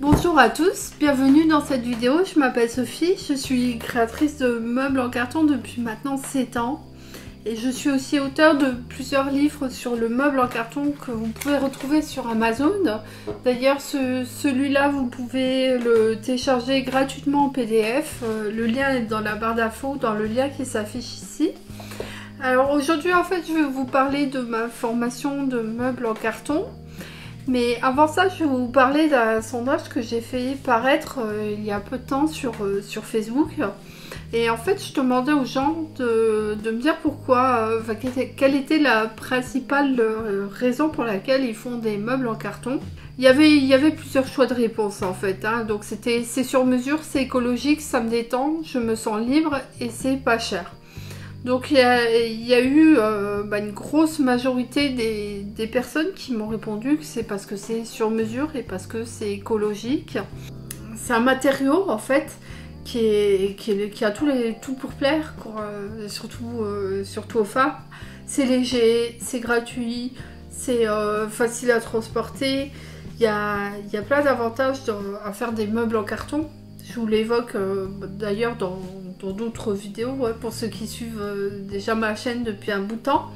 Bonjour à tous, bienvenue dans cette vidéo, je m'appelle Sophie, je suis créatrice de meubles en carton depuis maintenant 7 ans et je suis aussi auteure de plusieurs livres sur le meuble en carton que vous pouvez retrouver sur Amazon. D'ailleurs celui-là vous pouvez le télécharger gratuitement en PDF, le lien est dans la barre d'infos, dans le lien qui s'affiche ici. Alors aujourd'hui en fait je vais vous parler de ma formation de meubles en carton. Mais avant ça, je vais vous parler d'un sondage que j'ai fait paraître il y a peu de temps sur Facebook. Et en fait, je demandais aux gens de me dire pourquoi, quelle était la principale raison pour laquelle ils font des meubles en carton. Il y avait plusieurs choix de réponses en fait. Hein. Donc c'était c'est sur mesure, c'est écologique, ça me détend, je me sens libre et c'est pas cher. Donc il y a eu une grosse majorité des personnes qui m'ont répondu que c'est parce que c'est sur mesure et parce que c'est écologique. C'est un matériau en fait qui a tout pour plaire, quoi, surtout aux femmes. C'est léger, c'est gratuit, c'est facile à transporter. Il y a plein d'avantages à faire des meubles en carton. Je vous l'évoque d'ailleurs dans d'autres vidéos, ouais, pour ceux qui suivent déjà ma chaîne depuis un bout de temps.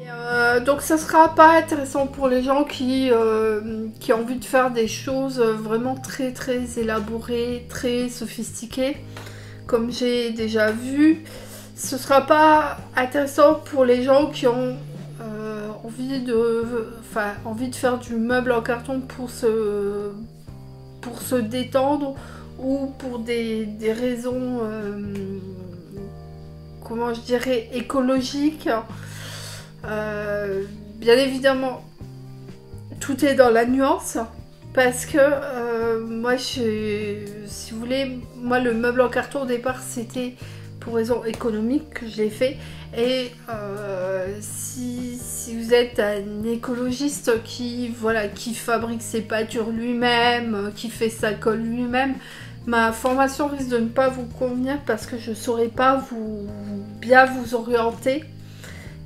Et, donc ça sera pas intéressant pour les gens qui ont envie de faire des choses vraiment très très élaborées, très sophistiquées, comme j'ai déjà vu. Ce sera pas intéressant pour les gens qui ont envie de faire du meuble en carton pour se détendre ou pour des raisons comment je dirais écologiques. Bien évidemment tout est dans la nuance parce que moi si vous voulez le meuble en carton au départ c'était pour raison économique que je l'ai fait et si vous êtes un écologiste qui fabrique ses peintures lui-même, qui fait sa colle lui-même, ma formation risque de ne pas vous convenir parce que je ne saurais pas bien vous orienter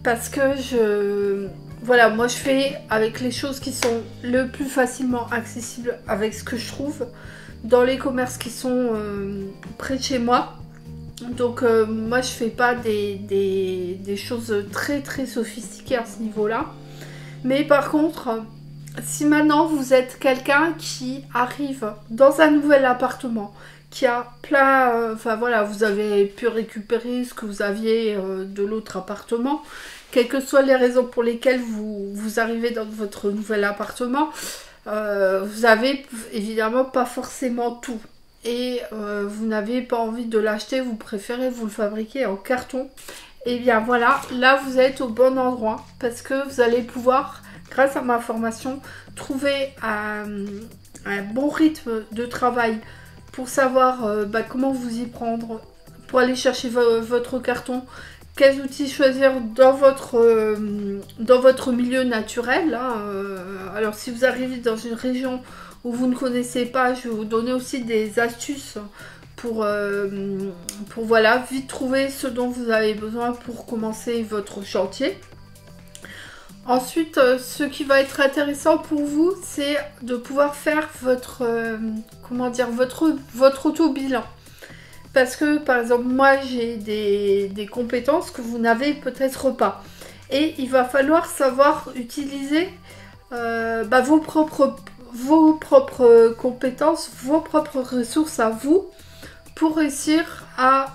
parce que moi je fais avec les choses qui sont le plus facilement accessibles avec ce que je trouve dans les commerces qui sont près de chez moi. Donc moi je fais pas des choses très très sophistiquées à ce niveau là, mais par contre si maintenant vous êtes quelqu'un qui arrive dans un nouvel appartement qui a plein, vous avez pu récupérer ce que vous aviez de l'autre appartement, quelles que soient les raisons pour lesquelles vous arrivez dans votre nouvel appartement, vous avez évidemment pas forcément tout. Et vous n'avez pas envie de l'acheter, vous préférez vous le fabriquer en carton, et bien voilà, là vous êtes au bon endroit parce que vous allez pouvoir, grâce à ma formation, trouver un bon rythme de travail pour savoir comment vous y prendre, pour aller chercher votre carton, quels outils choisir dans votre milieu naturel. Hein. Alors si vous arrivez dans une région où vous ne connaissez pas, je vais vous donner aussi des astuces pour vite trouver ce dont vous avez besoin pour commencer votre chantier. Ensuite, ce qui va être intéressant pour vous, c'est de pouvoir faire votre auto-bilan. Parce que par exemple, moi j'ai des compétences que vous n'avez peut-être pas. Et il va falloir savoir utiliser vos propres compétences, vos propres ressources à vous pour réussir à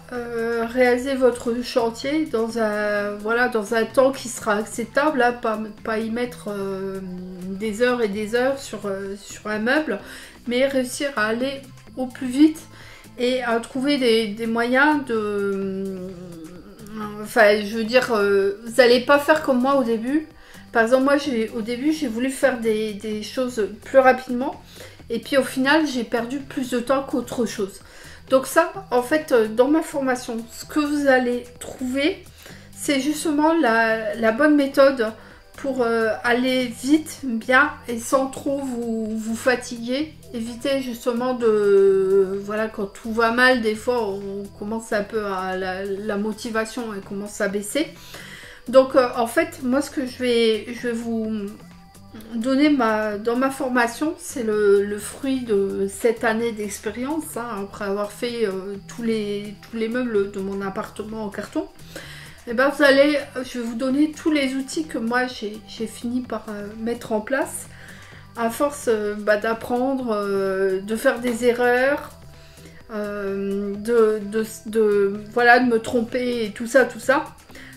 réaliser votre chantier dans un temps qui sera acceptable, hein, pas y mettre des heures et des heures sur un meuble, mais réussir à aller au plus vite et à trouver des moyens de... vous n'allez pas faire comme moi au début. Par exemple, moi, au début, j'ai voulu faire des choses plus rapidement. Et puis, au final, j'ai perdu plus de temps qu'autre chose. Donc ça, en fait, dans ma formation, ce que vous allez trouver, c'est justement la bonne méthode pour aller vite, bien et sans trop vous fatiguer. Éviter justement de... quand tout va mal, des fois, on commence un peu à... La motivation, elle commence à baisser. Donc en fait, moi ce que je vais vous donné dans ma formation, c'est le fruit de cette année d'expérience, hein, après avoir fait tous les meubles de mon appartement en carton. Et ben vous allez, je vais vous donner tous les outils que moi j'ai fini par mettre en place, à force d'apprendre, de faire des erreurs, de me tromper et tout ça.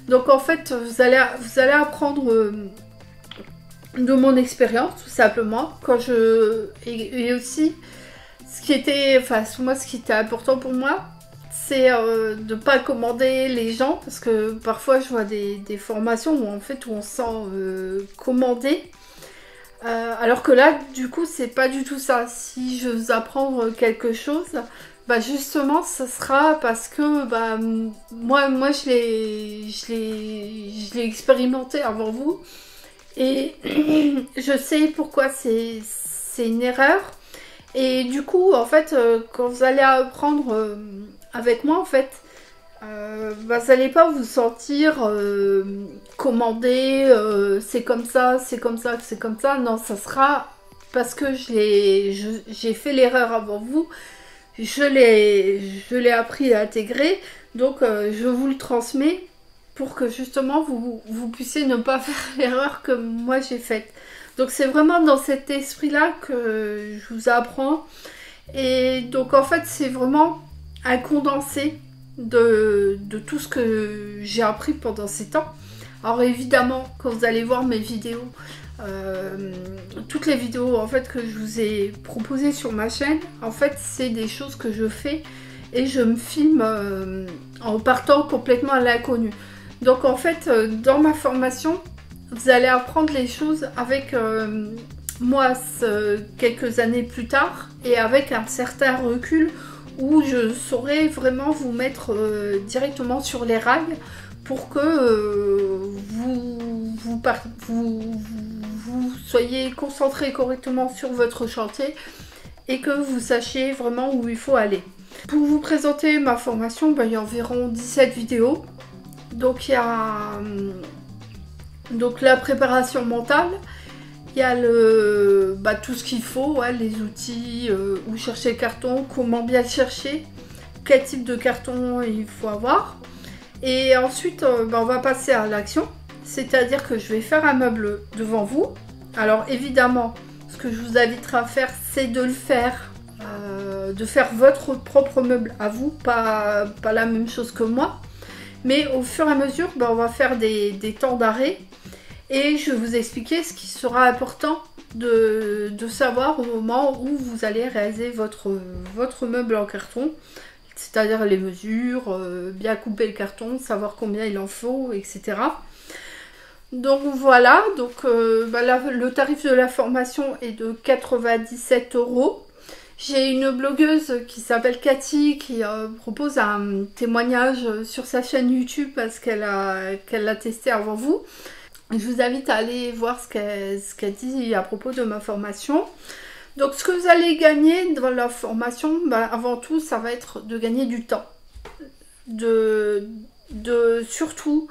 Donc en fait vous allez apprendre de mon expérience tout simplement, et aussi ce qui était important pour moi, c'est de ne pas commander les gens, parce que parfois je vois des formations où on sent commander, alors que là du coup c'est pas du tout ça. Si je vous apprends quelque chose, bah justement ça sera parce que moi je l'ai expérimenté avant vous, et je sais pourquoi c'est une erreur. Et du coup en fait quand vous allez apprendre avec moi, en fait vous n'allez pas vous sentir commandé, c'est comme ça. Non, ça sera parce que j'ai fait l'erreur avant vous, je l'ai appris à intégrer, donc je vous le transmets pour que justement vous puissiez ne pas faire l'erreur que moi j'ai faite. Donc c'est vraiment dans cet esprit là que je vous apprends, et donc en fait c'est vraiment un condensé de tout ce que j'ai appris pendant ces temps. Alors évidemment quand vous allez voir mes vidéos, toutes les vidéos en fait que je vous ai proposées sur ma chaîne, en fait c'est des choses que je fais, et je me filme en partant complètement à l'inconnu. Donc en fait dans ma formation vous allez apprendre les choses avec moi quelques années plus tard, et avec un certain recul où je saurai vraiment vous mettre directement sur les rails pour que vous soyez concentré correctement sur votre chantier et que vous sachiez vraiment où il faut aller. Pour vous présenter ma formation, il y a environ 17 vidéos. Donc il y a la préparation mentale, il y a tout ce qu'il faut, les outils, où chercher le carton, comment bien chercher, quel type de carton il faut avoir. Et ensuite on va passer à l'action, c'est-à-dire que je vais faire un meuble devant vous. Alors évidemment ce que je vous inviterai à faire, c'est de le faire votre propre meuble à vous, pas la même chose que moi, mais au fur et à mesure on va faire des temps d'arrêt, et je vais vous expliquer ce qui sera important de savoir au moment où vous allez réaliser votre meuble en carton, c'est-à-dire les mesures, bien couper le carton, savoir combien il en faut, etc. Donc voilà, donc, le tarif de la formation est de 97 €. J'ai une blogueuse qui s'appelle Cathy qui propose un témoignage sur sa chaîne YouTube parce qu'elle l'a testé avant vous. Je vous invite à aller voir ce qu'elle dit à propos de ma formation. Donc ce que vous allez gagner dans la formation, avant tout ça va être de gagner du temps, surtout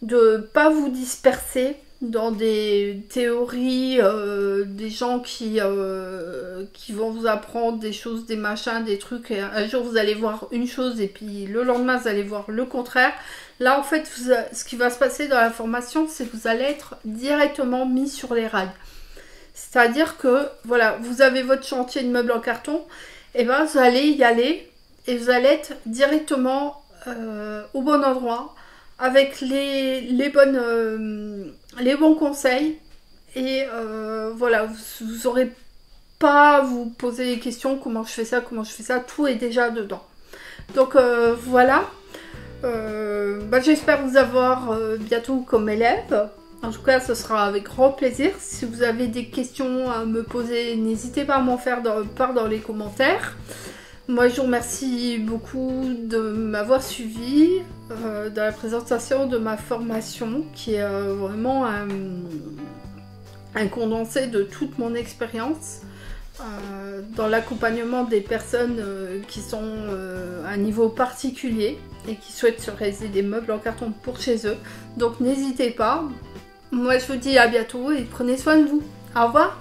de ne pas vous disperser dans des théories, des gens qui vont vous apprendre des choses, des machins, des trucs, et un jour vous allez voir une chose et puis le lendemain vous allez voir le contraire. Là en fait ce qui va se passer dans la formation, c'est que vous allez être directement mis sur les rails, c'est à dire que voilà, vous avez votre chantier de meubles en carton, et vous allez y aller et vous allez être directement au bon endroit avec les bons conseils, et voilà, vous n'aurez pas à vous poser les questions comment je fais ça, tout est déjà dedans. Donc voilà, j'espère vous avoir bientôt comme élève. En tout cas ce sera avec grand plaisir. Si vous avez des questions à me poser, n'hésitez pas à m'en faire part dans les commentaires. Moi je vous remercie beaucoup de m'avoir suivi dans la présentation de ma formation, qui est vraiment un condensé de toute mon expérience dans l'accompagnement des personnes qui sont à un niveau particulier et qui souhaitent se réaliser des meubles en carton pour chez eux. Donc n'hésitez pas, moi je vous dis à bientôt et prenez soin de vous. Au revoir.